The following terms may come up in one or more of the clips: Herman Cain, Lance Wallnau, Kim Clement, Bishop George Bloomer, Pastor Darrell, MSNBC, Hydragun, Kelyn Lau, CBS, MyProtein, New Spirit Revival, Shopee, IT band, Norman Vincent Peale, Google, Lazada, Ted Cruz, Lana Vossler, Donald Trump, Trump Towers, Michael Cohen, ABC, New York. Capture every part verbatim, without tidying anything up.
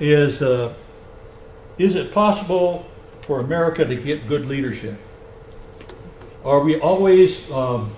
is, uh, is it possible for America to get good leadership? Are we always um,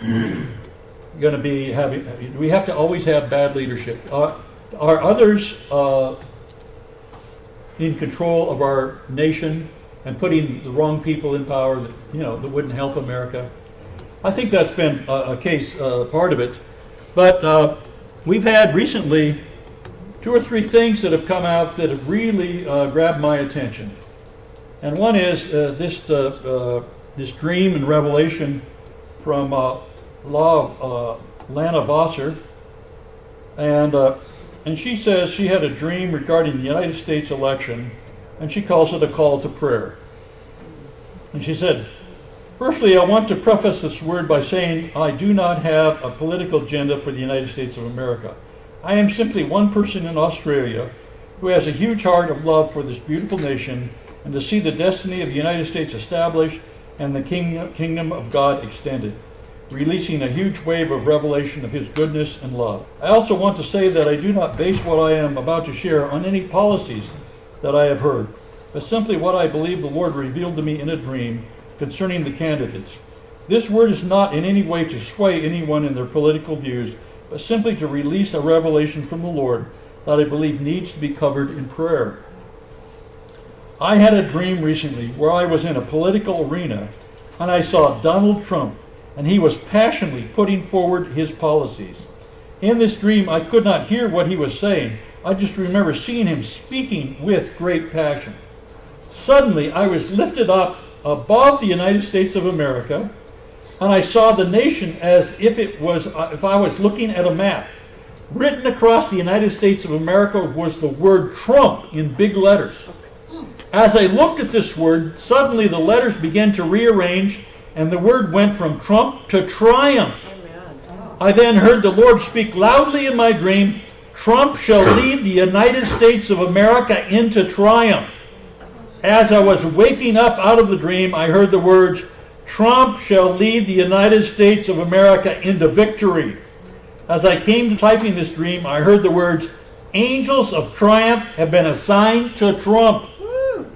going to be having, do we have to always have bad leadership? Uh, are others uh, in control of our nation and putting the wrong people in power that, you know, that wouldn't help America? I think that's been a, a case, uh, part of it. But uh, we've had recently two or three things that have come out that have really uh, grabbed my attention. And one is uh, this, uh, uh, this dream and revelation from uh, Law, uh, Lana Vossler. And, uh, and she says she had a dream regarding the United States election, and she calls it a call to prayer. And she said, "Firstly, I want to preface this word by saying I do not have a political agenda for the United States of America. I am simply one person in Australia who has a huge heart of love for this beautiful nation and to see the destiny of the United States established and the king, kingdom of God extended, releasing a huge wave of revelation of His goodness and love. I also want to say that I do not base what I am about to share on any policies that I have heard, but simply what I believe the Lord revealed to me in a dream concerning the candidates. This word is not in any way to sway anyone in their political views, but simply to release a revelation from the Lord that I believe needs to be covered in prayer. I had a dream recently where I was in a political arena and I saw Donald Trump, and he was passionately putting forward his policies. In this dream, I could not hear what he was saying. I just remember seeing him speaking with great passion. Suddenly, I was lifted up above the United States of America, and I saw the nation as if it was, if I was looking at a map. Written across the United States of America was the word Trump in big letters. As I looked at this word, suddenly the letters began to rearrange, and the word went from Trump to triumph. Oh. I then heard the Lord speak loudly in my dream, "Trump shall lead the United States of America into triumph." As I was waking up out of the dream, I heard the words, "Trump shall lead the United States of America into victory." As I came to typing this dream, I heard the words, "Angels of triumph have been assigned to Trump." Woo.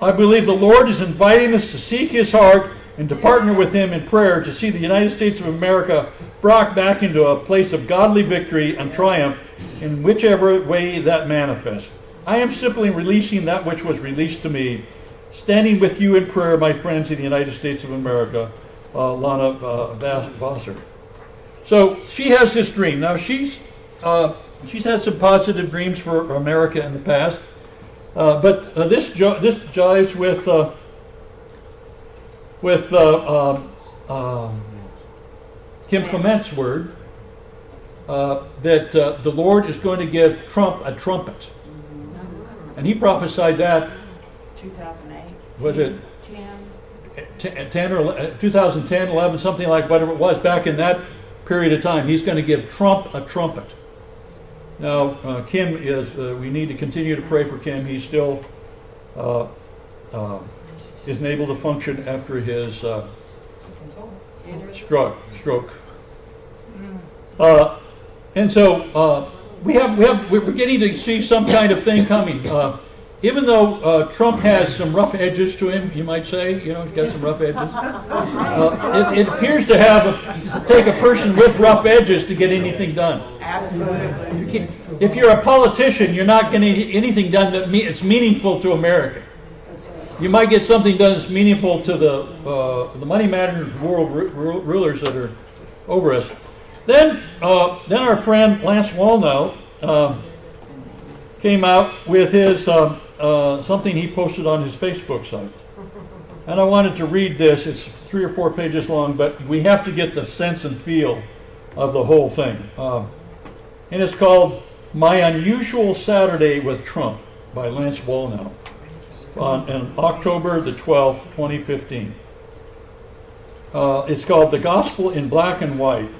I believe the Lord is inviting us to seek His heart and to partner with Him in prayer to see the United States of America brought back into a place of godly victory and triumph in whichever way that manifests. I am simply releasing that which was released to me, standing with you in prayer, my friends in the United States of America, uh, Lana uh, Vossler. So she has this dream. Now she's, uh, she's had some positive dreams for America in the past, uh, but uh, this, this jives with, uh, with uh, um, um, Kim Clement's word uh, that uh, the Lord is going to give Trump a trumpet. And he prophesied that two thousand eight. Was it ten, ten or two thousand ten, eleven, something like whatever it was back in that period of time? He's going to give Trump a trumpet. Now, uh, Kim is. Uh, we need to continue to pray for Kim. He's still uh, uh, isn't able to function after his uh, stroke. Stroke. Uh, and so. Uh, We have, we have, we're getting to see some kind of thing coming. Uh, even though uh, Trump has some rough edges to him, you might say, you know, he's got some rough edges. Uh, it, it appears to have a, to take a person with rough edges to get anything done. Absolutely. You if you're a politician, you're not going to get anything done that me it's meaningful to America. You might get something done that's meaningful to the uh, the money matters, world rulers that are over us. Then, uh, then our friend Lance Wallnau uh, came out with his uh, uh, something he posted on his Facebook site, and I wanted to read this. It's three or four pages long, but we have to get the sense and feel of the whole thing. Uh, and it's called "My Unusual Saturday with Trump" by Lance Wallnau on, on October the twelfth, twenty fifteen. Uh, it's called "The Gospel in Black and White."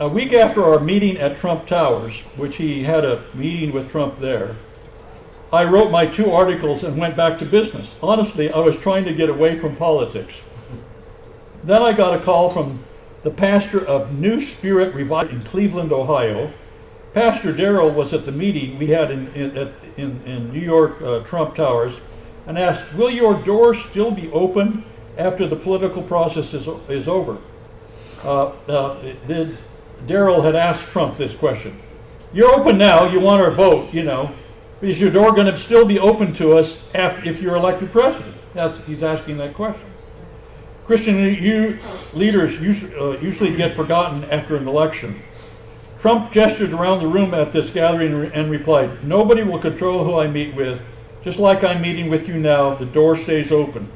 A week after our meeting at Trump Towers, which he had a meeting with Trump there, I wrote my two articles and went back to business. Honestly, I was trying to get away from politics. Then I got a call from the pastor of New Spirit Revival in Cleveland, Ohio, Pastor Darrell was at the meeting we had in, in, at, in, in New York uh, Trump Towers, and asked, will your door still be open after the political process is, is over? Uh, uh, Darrell had asked Trump this question. You're open now, you want our vote, you know. Is your door going to still be open to us after, if you're elected president? That's, he's asking that question. Christian you, leaders usually, uh, usually get forgotten after an election. Trump gestured around the room at this gathering and replied, nobody will control who I meet with. Just like I'm meeting with you now, the door stays open.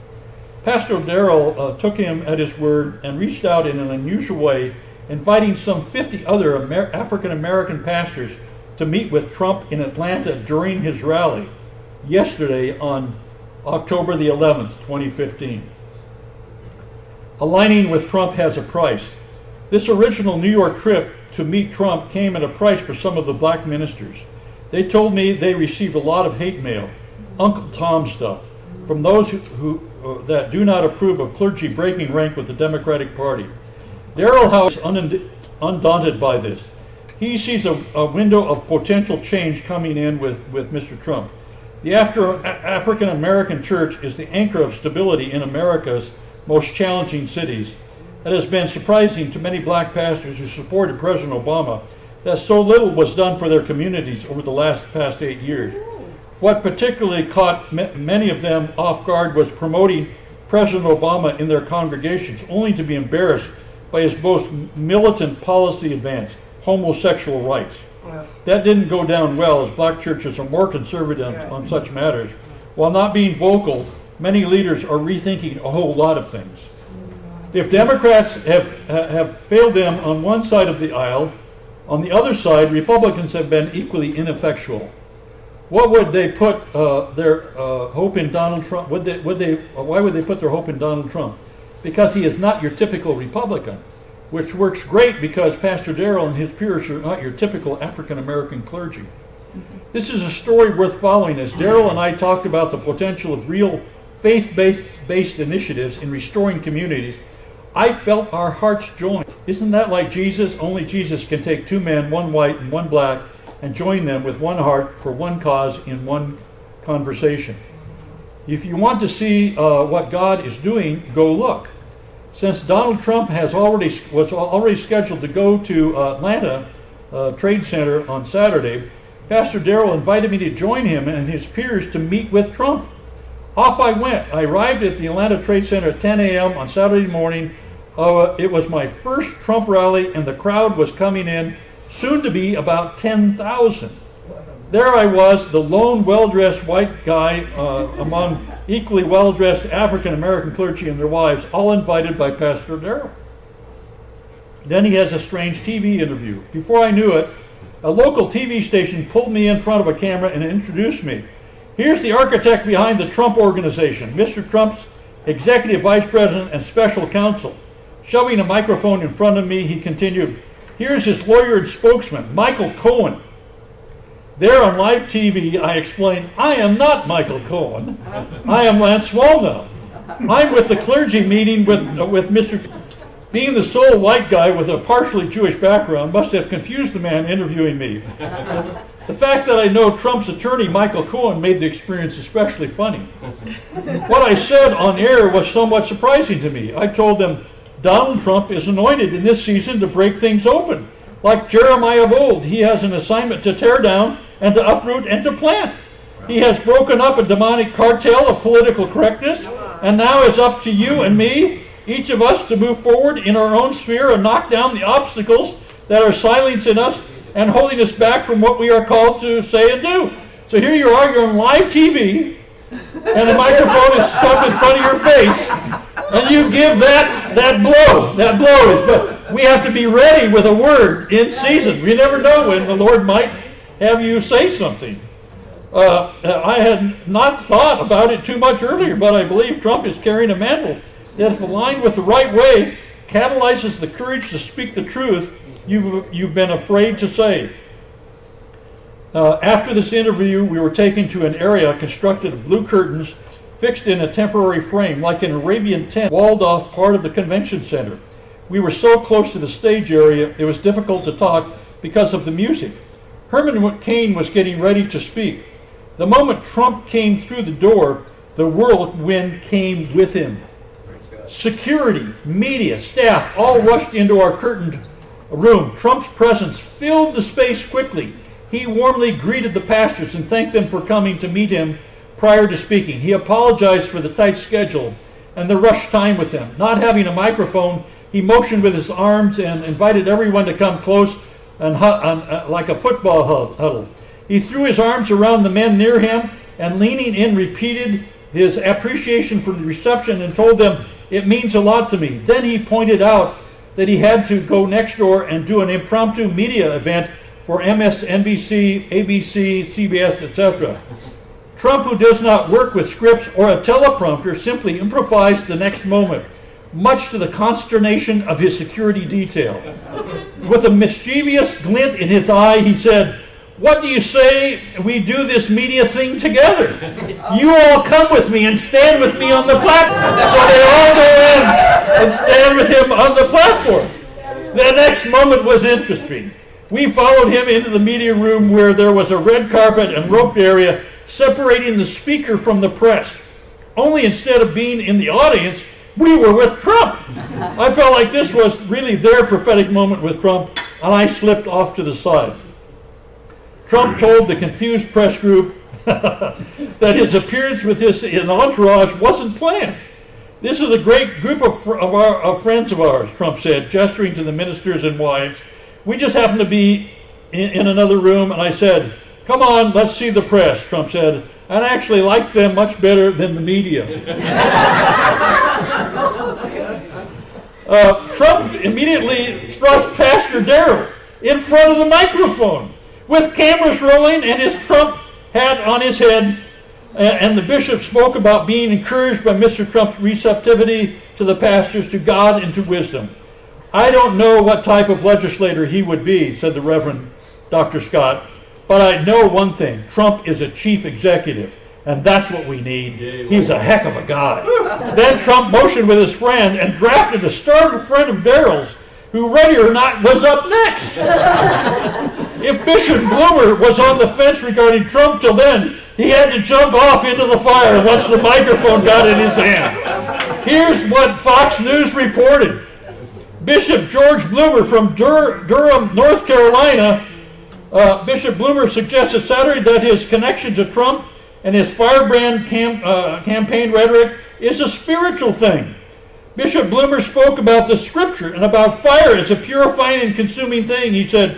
Pastor Darrell uh, took him at his word and reached out in an unusual way, inviting some fifty other Amer- African-American pastors to meet with Trump in Atlanta during his rally yesterday on October the eleventh, twenty fifteen. Aligning with Trump has a price. This original New York trip to meet Trump came at a price for some of the black ministers. They told me they received a lot of hate mail, Uncle Tom stuff, from those who, who uh, that do not approve of clergy breaking rank with the Democratic Party. Darrell Howe is un undaunted by this. He sees a, a window of potential change coming in with, with Mister Trump. The after, African-American church is the anchor of stability in America's most challenging cities. It has been surprising to many black pastors who supported President Obama that so little was done for their communities over the last past eight years. What particularly caught ma many of them off guard was promoting President Obama in their congregations, only to be embarrassed by his most militant policy advance, homosexual rights. Yeah. That didn't go down well, as black churches are more conservative on, yeah. on such matters. While not being vocal, many leaders are rethinking a whole lot of things. If Democrats have, have failed them on one side of the aisle, on the other side, Republicans have been equally ineffectual. What would they put uh, their uh, hope in Donald Trump? Would they, would they, why would they put their hope in Donald Trump? Because he is not your typical Republican, which works great because Pastor Darrell and his peers are not your typical African-American clergy. This is a story worth following, as Darrell and I talked about the potential of real faith-based initiatives in restoring communities. I felt our hearts join. Isn't that like Jesus? Only Jesus can take two men, one white and one black, and join them with one heart for one cause in one conversation. If you want to see uh, what God is doing, go look. Since Donald Trump has already was already scheduled to go to uh, Atlanta uh, Trade Center on Saturday, Pastor Darrell invited me to join him and his peers to meet with Trump. Off I went. I arrived at the Atlanta Trade Center at ten A M on Saturday morning. Uh, it was my first Trump rally, and the crowd was coming in, soon to be about ten thousand. There I was, the lone well-dressed white guy uh, among equally well-dressed African-American clergy and their wives, all invited by Pastor Darrell. Then he has a strange T V interview. Before I knew it, a local T V station pulled me in front of a camera and introduced me. Here's the architect behind the Trump Organization, Mister Trump's executive vice president and special counsel. Shoving a microphone in front of me, he continued, here's his lawyer and spokesman, Michael Cohen. There on live T V, I explained, I am not Michael Cohen. I am Lance Wallnau. I'm with the clergy meeting with, uh, with Mister Trump. Being the sole white guy with a partially Jewish background must have confused the man interviewing me. The fact that I know Trump's attorney, Michael Cohen, made the experience especially funny. What I said on air was somewhat surprising to me. I told them, Donald Trump is anointed in this season to break things open. Like Jeremiah of old, he has an assignment to tear down and to uproot and to plant. He has broken up a demonic cartel of political correctness, and now it's up to you and me, each of us, to move forward in our own sphere and knock down the obstacles that are silencing us and holding us back from what we are called to say and do. So here you are, you're on live T V, and the microphone is stuck in front of your face, and you give that, that blow. That blow is, but we have to be ready with a word in season. We never know when the Lord might have you say something. Uh, I had not thought about it too much earlier, but I believe Trump is carrying a mantle that, if aligned with the right way, catalyzes the courage to speak the truth You've, you've been afraid to say. Uh, after this interview, we were taken to an area constructed of blue curtains fixed in a temporary frame, like an Arabian tent, walled off part of the convention center. We were so close to the stage area, it was difficult to talk because of the music. Herman Cain was getting ready to speak. The moment Trump came through the door, the whirlwind came with him. Security, media, staff all rushed into our curtained room. Trump's presence filled the space quickly. He warmly greeted the pastors and thanked them for coming to meet him prior to speaking. He apologized for the tight schedule and the rush time with them. Not having a microphone, he motioned with his arms and invited everyone to come close and on, uh, like a football huddle. He threw his arms around the men near him and, leaning in, repeated his appreciation for the reception and told them, "It means a lot to me." Then he pointed out that he had to go next door and do an impromptu media event for M S N B C, A B C, C B S, et cetera. Trump, who does not work with scripts or a teleprompter, simply improvised the next moment, much to the consternation of his security detail. With a mischievous glint in his eye, he said, "What do you say we do this media thing together? You all come with me and stand with me on the platform." So they all go in and stand with him on the platform. The next moment was interesting. We followed him into the media room where there was a red carpet and roped area separating the speaker from the press. Only instead of being in the audience, we were with Trump. I felt like this was really their prophetic moment with Trump, and I slipped off to the side. Trump told the confused press group that his appearance with his entourage wasn't planned. "This is a great group of, fr of, our, of friends of ours," Trump said, gesturing to the ministers and wives. "We just happened to be in, in another room, and I said, 'Come on, let's see the press,'" Trump said, "and I actually like them much better than the media." uh, Trump immediately thrust Pastor Darrell in front of the microphone, with cameras rolling and his Trump hat on his head, and the bishop spoke about being encouraged by Mister Trump's receptivity to the pastors, to God, and to wisdom. "I don't know what type of legislator he would be," said the Reverend Doctor Scott, "but I know one thing. Trump is a chief executive, and that's what we need. He's a heck of a guy." Then Trump motioned with his friend and drafted a startled friend of Darrell's, who, ready or not, was up next. If Bishop Bloomer was on the fence regarding Trump till then, he had to jump off into the fire once the microphone got in his hand. Here's what Fox News reported. Bishop George Bloomer from Dur Durham, North Carolina, uh, Bishop Bloomer suggested Saturday that his connection to Trump and his firebrand cam uh, campaign rhetoric is a spiritual thing. Bishop Bloomer spoke about the scripture and about fire as a purifying and consuming thing. He said,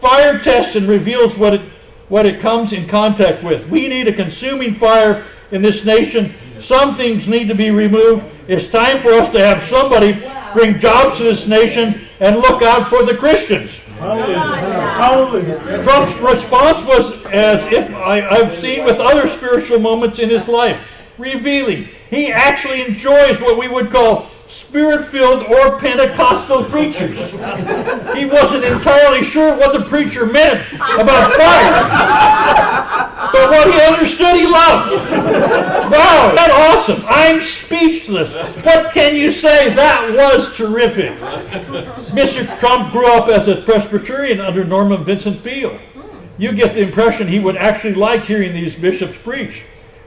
"Fire tests and reveals what it, what it comes in contact with. We need a consuming fire in this nation. Some things need to be removed. It's time for us to have somebody bring jobs to this nation and look out for the Christians." Hallelujah. Trump's response was as if I, I've seen with other spiritual moments in his life, revealing he actually enjoys what we would call Spirit-filled or Pentecostal preachers. He wasn't entirely sure what the preacher meant about fire, but what he understood he loved. Wow, that's awesome. I'm speechless. What can you say? That was terrific. Mister Trump grew up as a Presbyterian under Norman Vincent Peale. You get the impression he would actually like hearing these bishops preach,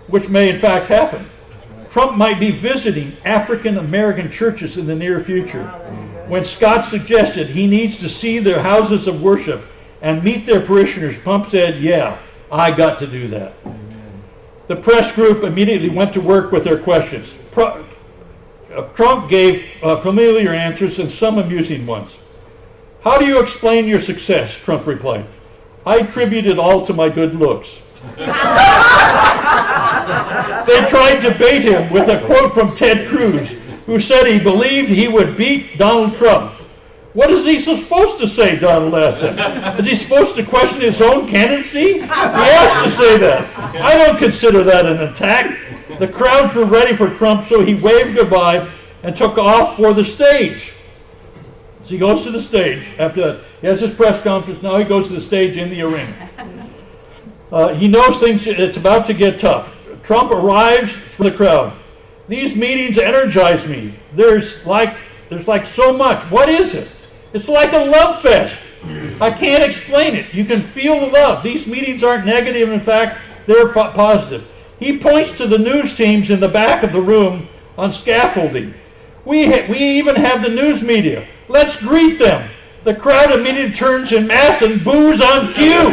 which may in fact happen. Trump might be visiting African-American churches in the near future. When Scott suggested he needs to see their houses of worship and meet their parishioners, Trump said, "Yeah, I got to do that." Amen. The press group immediately went to work with their questions. Pro uh, Trump gave uh, familiar answers and some amusing ones. "How do you explain your success?" Trump replied. "I attribute it all to my good looks." They tried to bait him with a quote from Ted Cruz, who said he believed he would beat Donald Trump. "What is he supposed to say?" Donald asked him. "Is he supposed to question his own candidacy? He has to say that. I don't consider that an attack." The crowds were ready for Trump, so he waved goodbye and took off for the stage. So he goes to the stage. After that, he has his press conference. Now he goes to the stage in the arena. Uh, he knows things. It's about to get tough. Trump arrives from the crowd. "These meetings energize me. There's like, there's like so much. What is it? It's like a love fest. I can't explain it. You can feel the love. These meetings aren't negative. In fact, they're positive. He points to the news teams in the back of the room on scaffolding. We, ha we even have the news media. Let's greet them. The crowd immediately turns en masse and boos on cue.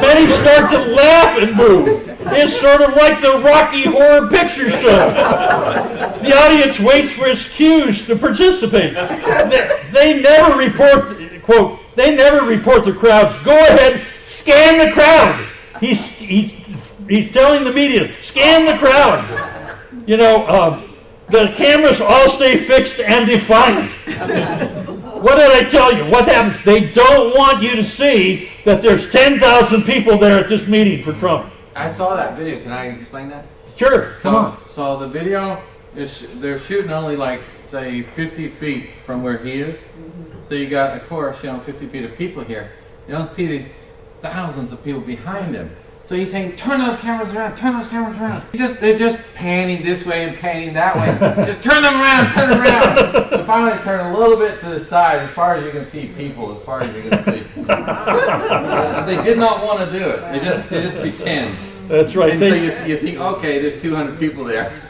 Many start to laugh and boo. It's sort of like the Rocky Horror Picture Show. The audience waits for its cues to participate. They, they never report, quote, they never report the crowds. Go ahead, scan the crowd. He's, he's, he's telling the media, scan the crowd. You know, uh, the cameras all stay fixed and defiant. What did I tell you? What happens? They don't want you to see that there's ten thousand people there at this meeting for Trump. I saw that video. Can I explain that? Sure. So, come on. So the video, is they're shooting only like, say, fifty feet from where he is. Mm-hmm. So you got, of course, you know, fifty feet of people here. You don't see the thousands of people behind him. So he's saying, turn those cameras around, turn those cameras around. Just, they're just panning this way and panning that way. Just turn them around, turn them around. And finally turn a little bit to the side as far as you can see people, as far as you can see. They did not want to do it. They just, they just pretend. That's right. And they, so you, you think, okay, there's two hundred people there.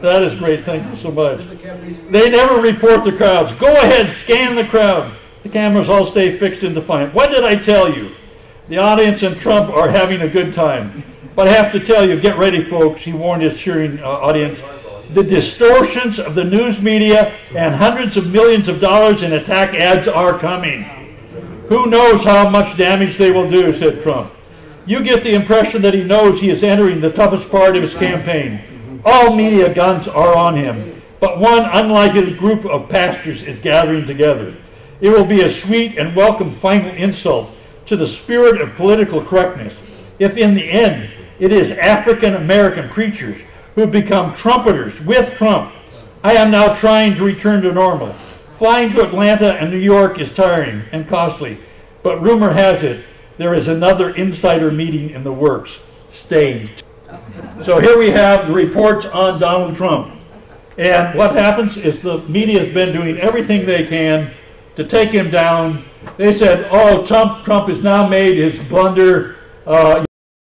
That is great. Thank you so much. They never report the crowds. Go ahead, scan the crowd. The cameras all stay fixed and defiant. What did I tell you? The audience and Trump are having a good time. But I have to tell you, get ready, folks, he warned his cheering uh, audience. The distortions of the news media and hundreds of millions of dollars in attack ads are coming. Who knows how much damage they will do, said Trump. You get the impression that he knows he is entering the toughest part of his campaign. All media guns are on him, but one unlikely group of pastors is gathering together. It will be a sweet and welcome final insult to the spirit of political correctness, if in the end it is African-American preachers who become trumpeters with Trump. I am now trying to return to normal. Flying to Atlanta and New York is tiring and costly, but rumor has it there is another insider meeting in the works. Stay. So here we have the reports on Donald Trump. And what happens is the media has been doing everything they can to take him down. They said, oh, Trump, Trump has now made his blunder. Uh,